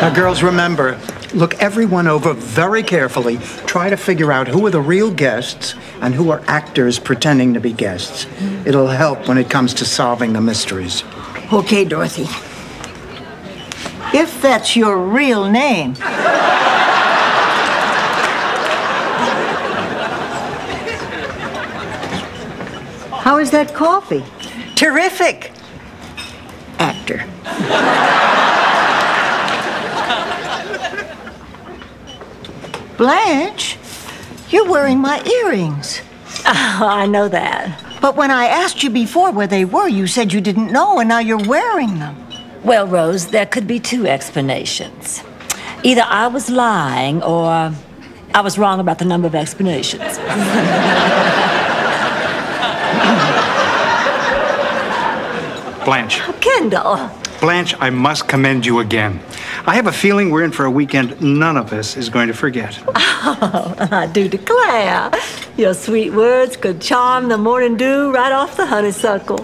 Now, girls, remember, look everyone over very carefully. Try to figure out who are the real guests and who are actors pretending to be guests. It'll help when it comes to solving the mysteries. Okay, Dorothy. If that's your real name. How is that coffee? Terrific. Actor. Blanche, you're wearing my earrings. Oh, I know that. But when I asked you before where they were, you said you didn't know, and now you're wearing them. Well, Rose, there could be two explanations. Either I was lying, or I was wrong about the number of explanations. Blanche. Kendall. Blanche, I must commend you again. I have a feeling we're in for a weekend none of us is going to forget. Oh, I do declare. Your sweet words could charm the morning dew right off the honeysuckle.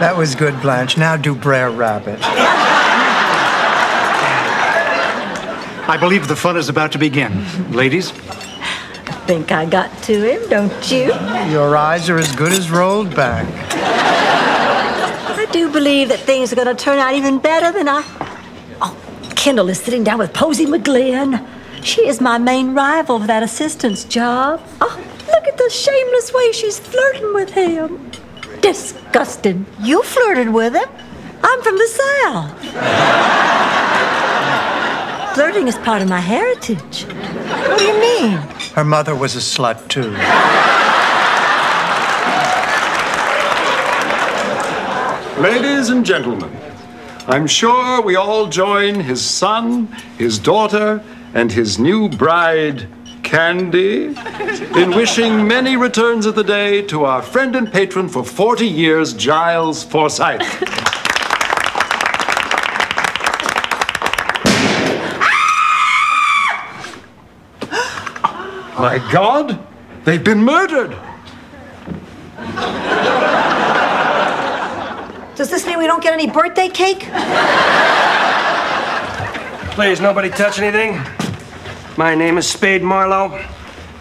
That was good, Blanche. Now do Brer Rabbit. I believe the fun is about to begin. Ladies? I think I got to him, don't you? Your eyes are as good as rolled back. I do believe that things are going to turn out even better than I... Oh, Kendall is sitting down with Posey McGlynn. She is my main rival for that assistant's job. Oh, look at the shameless way she's flirting with him. Disgusting. You flirted with him? I'm from the South. Flirting is part of my heritage. What do you mean? Her mother was a slut, too. Ladies and gentlemen, I'm sure we all join his son, his daughter, and his new bride, Candy, in wishing many returns of the day to our friend and patron for 40 years, Giles Forsythe. My God, they've been murdered! Does this mean we don't get any birthday cake? Please, nobody touch anything. My name is Spade Marlowe.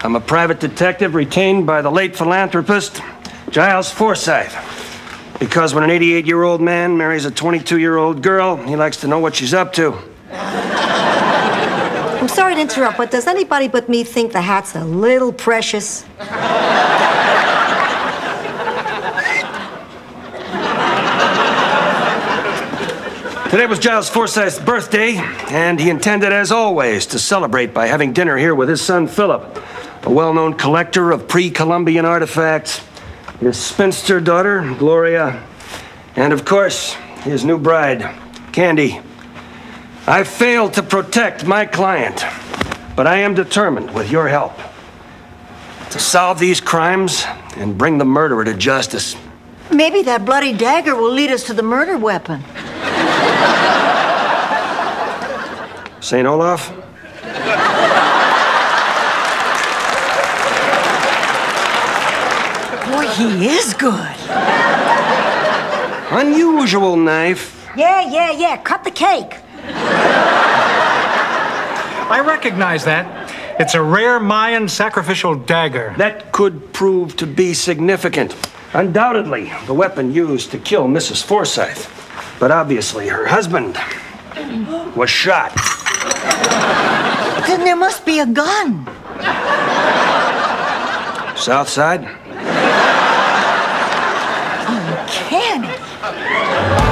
I'm a private detective retained by the late philanthropist Giles Forsythe. Because when an 88-year-old man marries a 22-year-old girl, he likes to know what she's up to. I'm sorry to interrupt, but does anybody but me think the hat's a little precious? Today was Giles Forsythe's birthday, and he intended, as always, to celebrate by having dinner here with his son, Philip, a well-known collector of pre-Columbian artifacts, his spinster daughter, Gloria, and, of course, his new bride, Candy. I failed to protect my client, but I am determined, with your help, to solve these crimes and bring the murderer to justice. Maybe that bloody dagger will lead us to the murder weapon. Saint Olaf? Boy, he is good. Unusual knife. Yeah. Cut the cake. I recognize that. It's a rare Mayan sacrificial dagger. That could prove to be significant. Undoubtedly, the weapon used to kill Mrs. Forsythe. But obviously, her husband was shot. Then there must be a gun. South Side? Uncanny.